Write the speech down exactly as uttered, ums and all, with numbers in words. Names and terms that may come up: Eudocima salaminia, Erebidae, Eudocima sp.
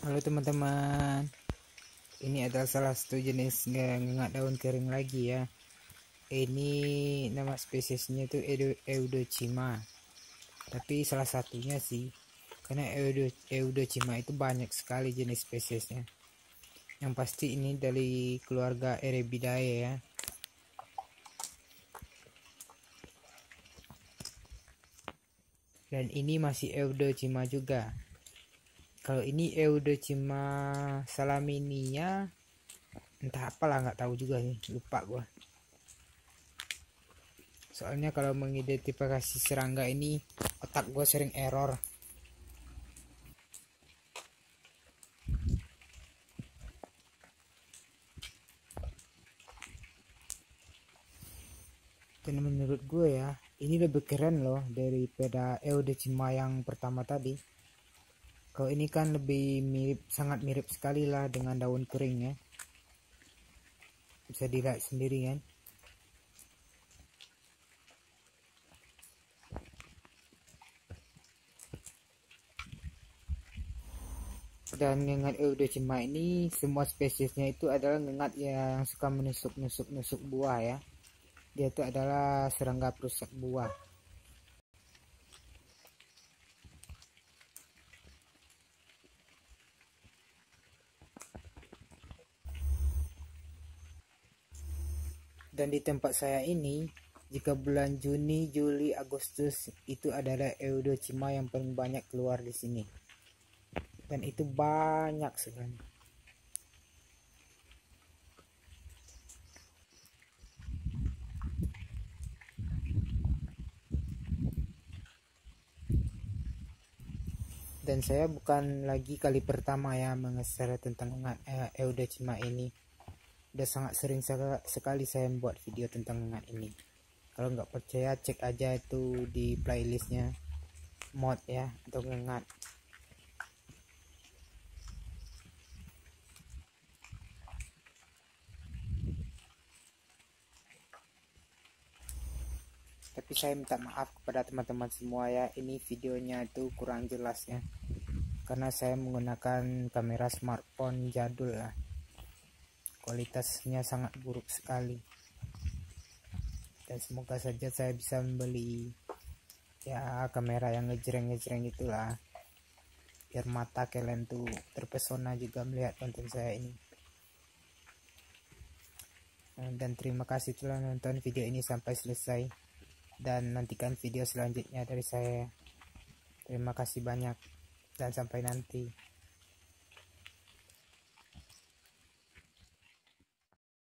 Halo teman-teman, ini adalah salah satu jenis ngengak daun kering lagi ya. Ini nama spesiesnya itu Eudocima, tapi salah satunya sih, karena Eudocima itu banyak sekali jenis spesiesnya. Yang pasti ini dari keluarga Erebidae ya. Dan ini masih Eudocima juga. Kalau ini Eudocima salaminia, entah apalah, nggak tahu juga nih, lupa gua. Soalnya kalau mengidentifikasi serangga ini otak gua sering error. Dan menurut gue ya, ini lebih keren loh daripada Eudocima yang pertama tadi. Kalau ini kan lebih mirip, sangat mirip sekali lah dengan daun kering ya. Bisa dilihat sendiri kan. Dan ngengat Eudocima ini semua spesiesnya itu adalah ngengat yang suka menusuk-nusuk-nusuk buah ya. Dia itu adalah serangga perusak buah. Dan di tempat saya ini, jika bulan Juni, Juli, Agustus itu adalah Eudocima yang paling banyak keluar di sini. Dan itu banyak sekali. Dan saya bukan lagi kali pertama ya mengeser tentang Eudocima ini. Udah sangat sering sekali saya membuat video tentang ngengat ini. Kalau nggak percaya, cek aja itu di playlistnya mod ya, atau ngengat. Tapi saya minta maaf kepada teman-teman semua ya, ini videonya itu kurang jelas ya, karena saya menggunakan kamera smartphone jadul lah. Kualitasnya sangat buruk sekali. Dan semoga saja saya bisa membeli ya kamera yang ngejreng-ngejreng itulah, biar mata kalian tuh terpesona juga melihat konten saya ini. Dan terima kasih telah nonton video ini sampai selesai, dan nantikan video selanjutnya dari saya. Terima kasih banyak dan sampai nanti.